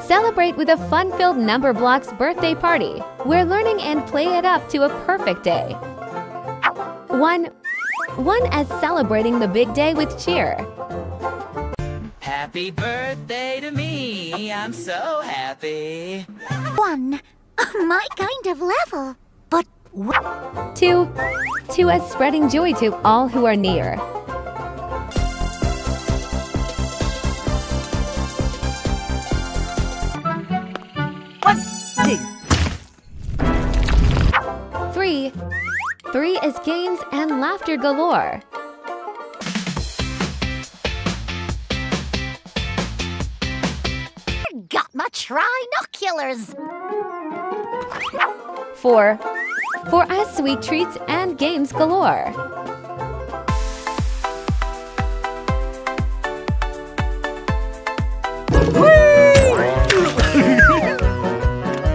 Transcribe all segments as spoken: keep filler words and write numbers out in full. Celebrate with a fun-filled Numberblocks birthday party, where learning and play it up to a perfect day. One, one as celebrating the big day with cheer. Happy birthday to me, I'm so happy. One, my kind of level, but what? Two, two as spreading joy to all who are near. Three. Three is games and laughter galore. Got my trinoculars. Four. Four as sweet treats and games galore.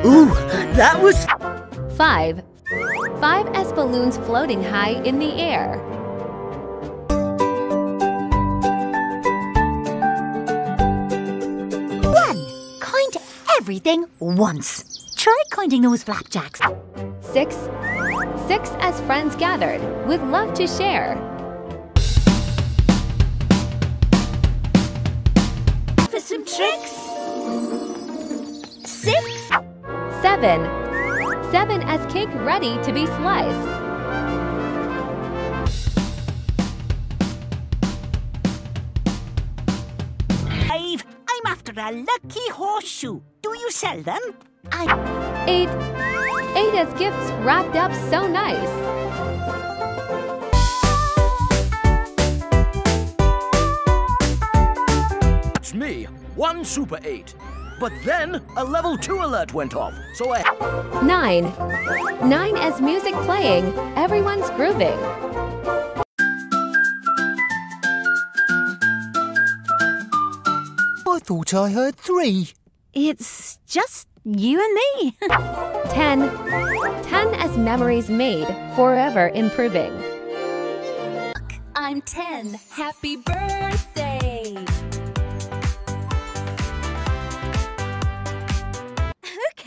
Ooh, that was five. Five as balloons floating high in the air. One. Coined everything once. Try coining those flapjacks. Six. Six as friends gathered, with love to share. For some tricks. Six. Seven. Seven as cake ready to be sliced. Five, I'm after a lucky horseshoe. Do you sell them? I... Eight. Eight as gifts wrapped up so nice. It's me, one super eight. But then, a level two alert went off, so I... Nine. Nine as music playing, everyone's grooving. I thought I heard three. It's just you and me. Ten. Ten as memories made, forever improving. Look, I'm ten. Happy birthday.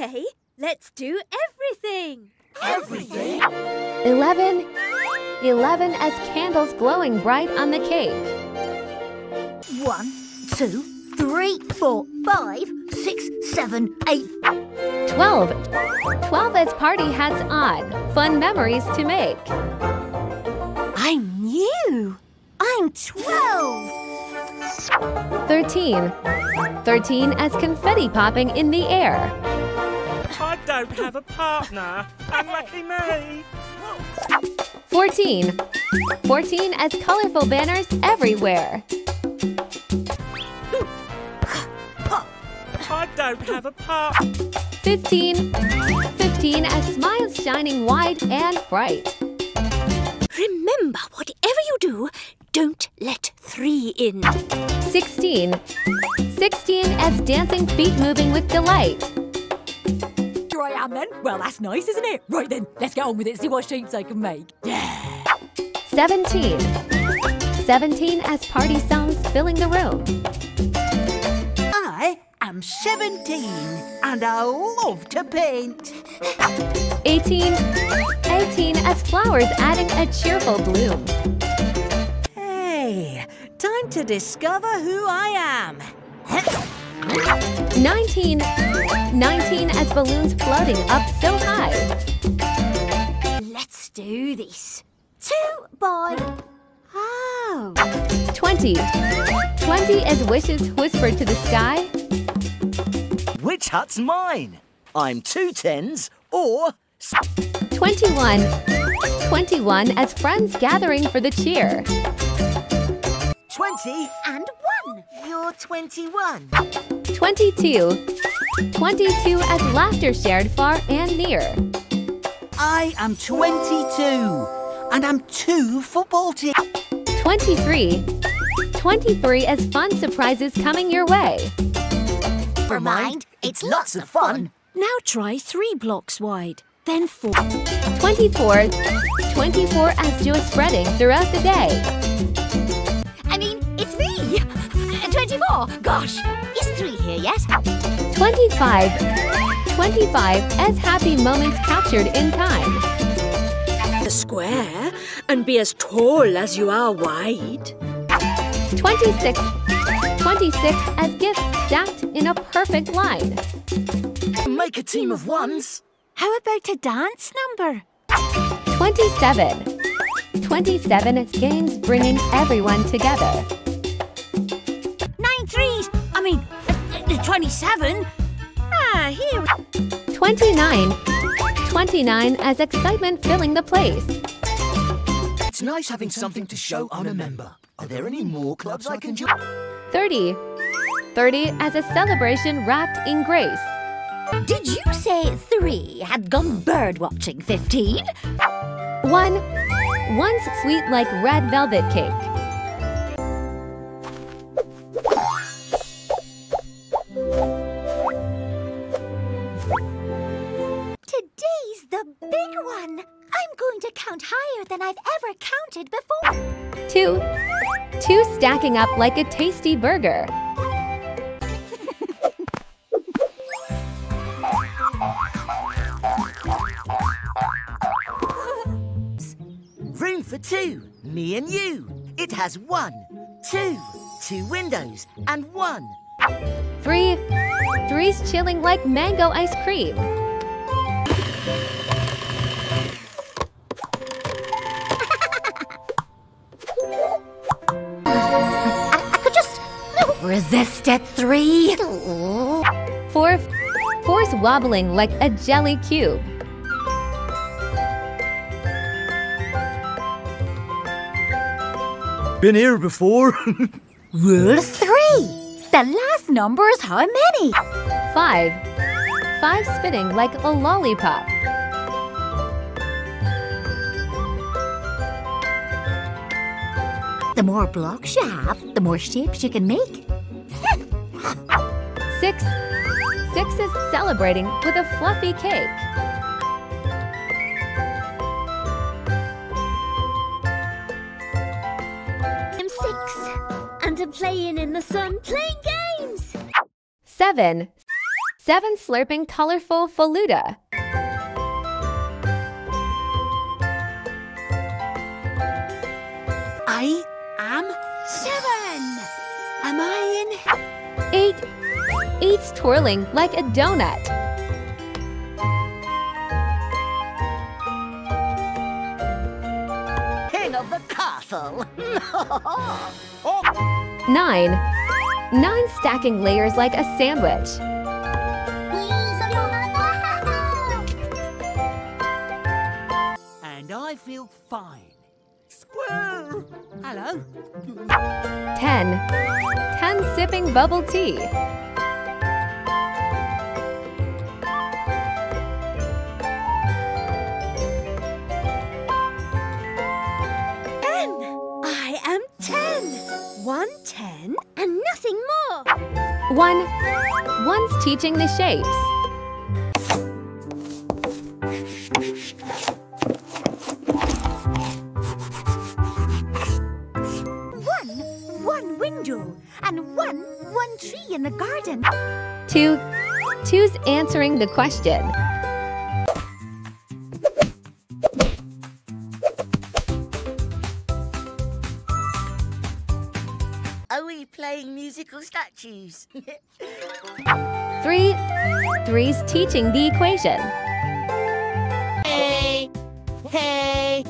Okay, let's do everything! Everything? Eleven. Eleven as candles glowing bright on the cake. One, two, three, four, five, six, seven, eight. Twelve. Twelve as party hats on, fun memories to make. I'm you! I'm twelve! Thirteen. Thirteen as confetti popping in the air. I don't have a partner. Unlucky me. Fourteen. Fourteen as colorful banners everywhere. I don't have a partner. Fifteen. Fifteen as smiles shining wide and bright. Remember, whatever you do, don't let three in. Sixteen. Sixteen as dancing feet moving with delight. I am then. Well, that's nice, isn't it? Right then, let's get on with it, see what shapes I can make. Yeah! Seventeen. Seventeen as party sounds filling the room. I am seventeen, and I love to paint. Eighteen. Eighteen as flowers adding a cheerful bloom. Hey, time to discover who I am. Nineteen. Nineteen as balloons floating up so high. Let's do this. Two by... Oh. Twenty. Twenty as wishes whispered to the sky. Which hut's mine? I'm two tens or... Twenty-one. Twenty-one as friends gathering for the cheer. Twenty and one. You're twenty-one. Twenty-two. Twenty-two as laughter shared far and near. I am twenty-two, and I'm two football teams. Twenty-three. Twenty-three as fun surprises coming your way. Never mind, it's lots of fun. Now try three blocks wide, then four. Twenty-four. Twenty-four as joy spreading throughout the day. Gosh, is three here yet? twenty-five. twenty-five as happy moments captured in time. The square and be as tall as you are wide. twenty-six. twenty-six as gifts stacked in a perfect line. Make a team of ones. How about a dance number? twenty-seven. twenty-seven as games bringing everyone together. Nine threes. I mean, twenty-seven. Ah, here. twenty-nine. twenty-nine as excitement filling the place. It's nice having something to show I'm a member. Are there any more clubs I can join? thirty. thirty as a celebration wrapped in grace. Did you say three had gone bird-watching, fifteen? One. One's sweet like red velvet cake. Today's the big one. I'm going to count higher than I've ever counted before. Two. Two stacking up like a tasty burger. Room for two, me and you. It has one, two, two windows, and one. Three, three's chilling like mango ice cream. I, I could just resist at three. Four, four's wobbling like a jelly cube. Been here before. Rule three. The last number is how many? Five. Five spinning like a lollipop. The more blocks you have, the more shapes you can make. Six. Six is celebrating with a fluffy cake. Playing in the sun, playing games! Seven. Seven slurping colorful Fallujah. I am seven. Am I in? Eight. Eight's twirling like a donut. King of the castle. Oh. Nine. Nine stacking layers like a sandwich. And I feel fine. Squirrel. Hello. Ten. Ten sipping bubble tea. Ten and nothing more. One. One's teaching the shapes. One. One window and one. One tree in the garden. Two. Two's answering the question. Musical statues. Three. Three's teaching the equation. Hey. Hey.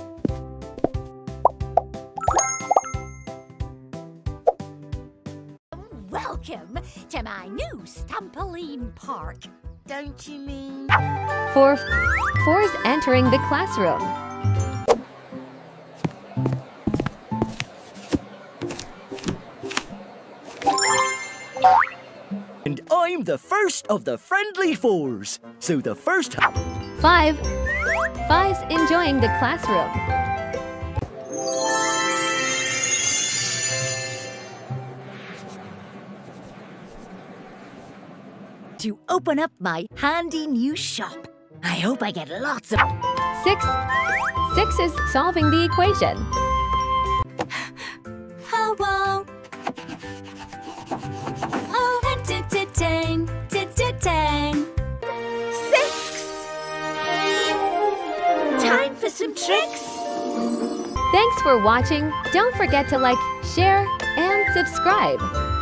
Welcome to my new Stampoline Park. Don't you mean? Four. Four's entering the classroom. And I'm the first of the friendly fours, so the first... Five. Five's enjoying the classroom. To open up my handy new shop. I hope I get lots of... Six. Six is solving the equation. Hello. Oh, some tricks. Thanks for watching. Don't forget to like, share, and subscribe.